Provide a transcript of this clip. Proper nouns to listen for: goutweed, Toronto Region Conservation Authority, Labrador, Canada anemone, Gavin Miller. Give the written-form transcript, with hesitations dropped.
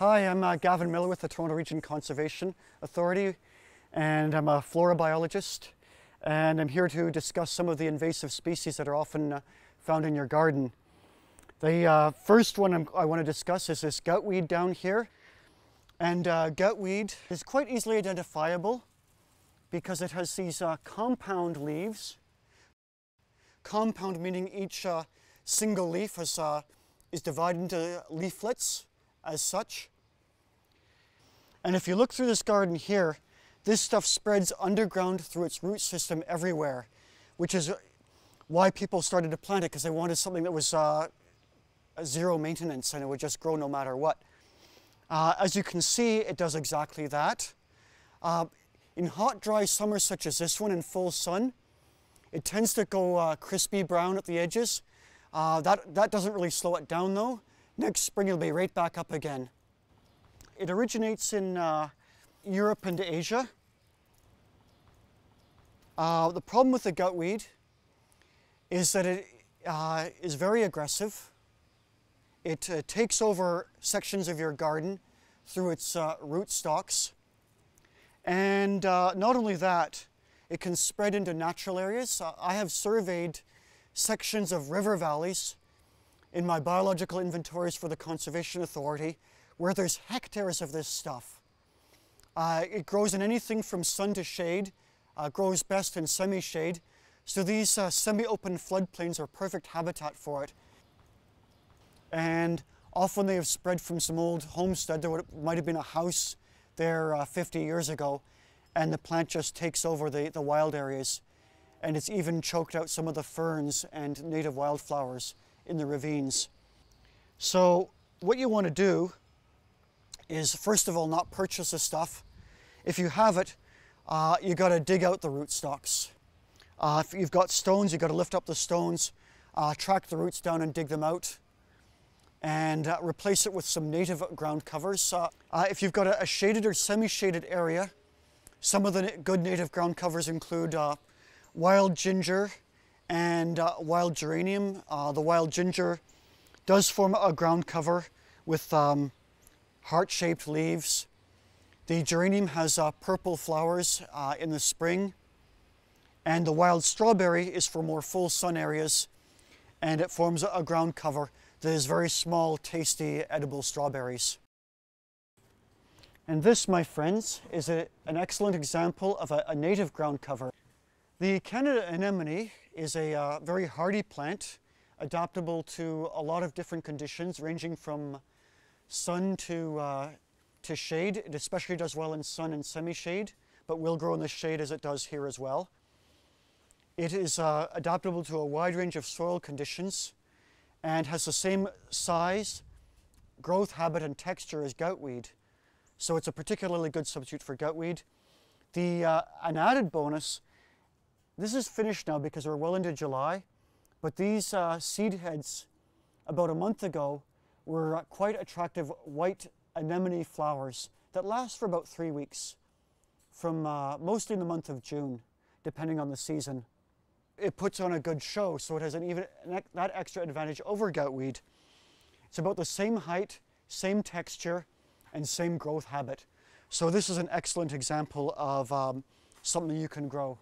Hi, I'm Gavin Miller with the Toronto Region Conservation Authority, and I'm a flora biologist, and I'm here to discuss some of the invasive species that are often found in your garden. The first one I want to discuss is this goutweed down here, and goutweed is quite easily identifiable because it has these compound leaves. Compound meaning each single leaf is divided into leaflets as such. And if you look through this garden here, this stuff spreads underground through its root system everywhere, which is why people started to plant it, because they wanted something that was zero maintenance and it would just grow no matter what. As you can see, it does exactly that. In hot, dry summers such as this one in full sun, it tends to go crispy brown at the edges. That doesn't really slow it down though. Next spring it'll be right back up again. It originates in Europe and Asia. The problem with the goutweed is that it is very aggressive. It takes over sections of your garden through its root stalks. And not only that, it can spread into natural areas. I have surveyed sections of river valleys in my biological inventories for the Conservation Authority where there's hectares of this stuff. It grows in anything from sun to shade, grows best in semi-shade, so these semi-open floodplains are perfect habitat for it. And often they have spread from some old homestead. There might have been a house there 50 years ago, and the plant just takes over the wild areas, and it's even choked out some of the ferns and native wildflowers in the ravines. So what you want to do is, first of all, not purchase the stuff. If you have it, you got to dig out the rootstocks. If you've got stones, you've got to lift up the stones, track the roots down and dig them out, and replace it with some native ground covers. If you've got a shaded or semi-shaded area, some of the good native ground covers include wild ginger and wild geranium. The wild ginger does form a ground cover with heart-shaped leaves. The geranium has purple flowers in the spring, and the wild strawberry is for more full sun areas, and it forms a ground cover that is very small, tasty, edible strawberries. And this, my friends, is an excellent example of a native ground cover. The Canada anemone is a very hardy plant, adaptable to a lot of different conditions, ranging from sun to shade. It especially does well in sun and semi-shade, but will grow in the shade as it does here as well. It is adaptable to a wide range of soil conditions and has the same size, growth habit, and texture as goutweed. So it's a particularly good substitute for goutweed. An added bonus, this is finished now because we're well into July, but these seed heads about a month ago were quite attractive white anemone flowers that last for about 3 weeks, from mostly in the month of June, depending on the season. It puts on a good show, so it has that extra advantage over goutweed. It's about the same height, same texture, and same growth habit. So this is an excellent example of something you can grow.